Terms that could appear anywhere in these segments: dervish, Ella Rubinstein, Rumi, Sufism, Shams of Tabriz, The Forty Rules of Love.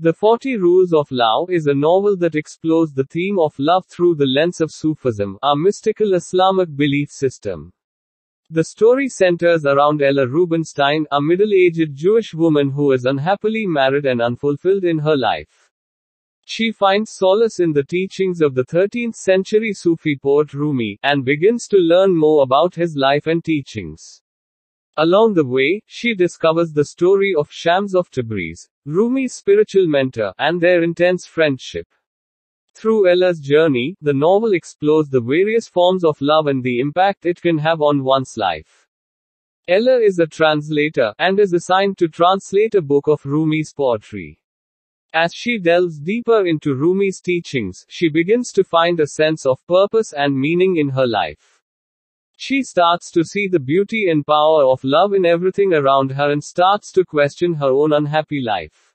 The 40 Rules of Love is a novel that explores the theme of love through the lens of Sufism, a mystical Islamic belief system. The story centers around Ella Rubinstein, a middle-aged Jewish woman who is unhappily married and unfulfilled in her life. She finds solace in the teachings of the 13th-century Sufi poet Rumi, and begins to learn more about his life and teachings. Along the way, she discovers the story of Shams of Tabriz, Rumi's spiritual mentor, and their intense friendship. Through Ella's journey, the novel explores the various forms of love and the impact it can have on one's life. Ella is a translator, and is assigned to translate a book of Rumi's poetry. As she delves deeper into Rumi's teachings, she begins to find a sense of purpose and meaning in her life. She starts to see the beauty and power of love in everything around her and starts to question her own unhappy life.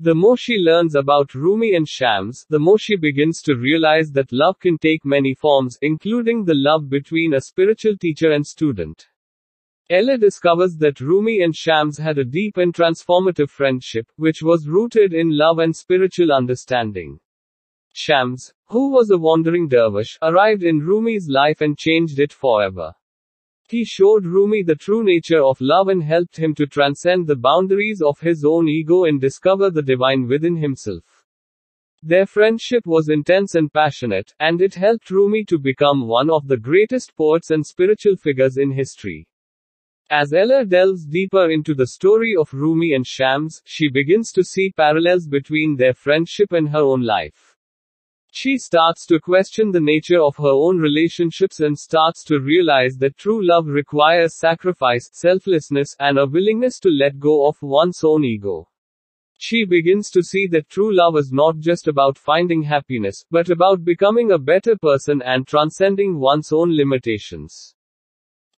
The more she learns about Rumi and Shams, the more she begins to realize that love can take many forms, including the love between a spiritual teacher and student. Ella discovers that Rumi and Shams had a deep and transformative friendship, which was rooted in love and spiritual understanding. Shams, who was a wandering dervish, arrived in Rumi's life and changed it forever. He showed Rumi the true nature of love and helped him to transcend the boundaries of his own ego and discover the divine within himself. Their friendship was intense and passionate, and it helped Rumi to become one of the greatest poets and spiritual figures in history. As Ella delves deeper into the story of Rumi and Shams, she begins to see parallels between their friendship and her own life. She starts to question the nature of her own relationships and starts to realize that true love requires sacrifice, selflessness, and a willingness to let go of one's own ego. She begins to see that true love is not just about finding happiness, but about becoming a better person and transcending one's own limitations.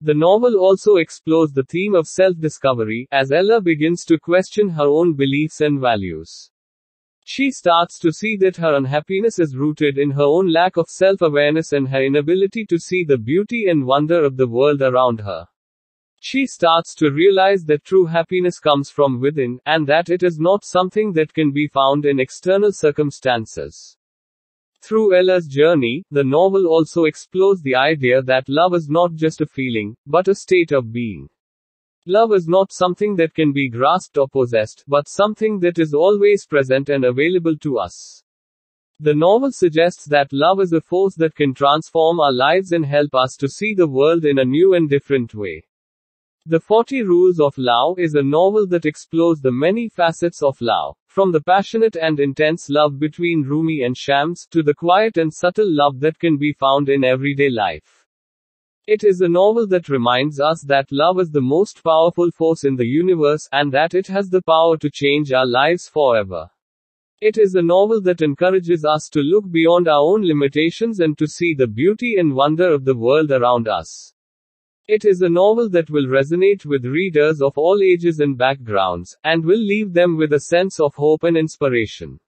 The novel also explores the theme of self-discovery, as Ella begins to question her own beliefs and values. She starts to see that her unhappiness is rooted in her own lack of self-awareness and her inability to see the beauty and wonder of the world around her. She starts to realize that true happiness comes from within, and that it is not something that can be found in external circumstances. Through Ella's journey, the novel also explores the idea that love is not just a feeling, but a state of being. Love is not something that can be grasped or possessed, but something that is always present and available to us. The novel suggests that love is a force that can transform our lives and help us to see the world in a new and different way. The 40 Rules of Love is a novel that explores the many facets of love, from the passionate and intense love between Rumi and Shams, to the quiet and subtle love that can be found in everyday life. It is a novel that reminds us that love is the most powerful force in the universe, and that it has the power to change our lives forever. It is a novel that encourages us to look beyond our own limitations and to see the beauty and wonder of the world around us. It is a novel that will resonate with readers of all ages and backgrounds, and will leave them with a sense of hope and inspiration.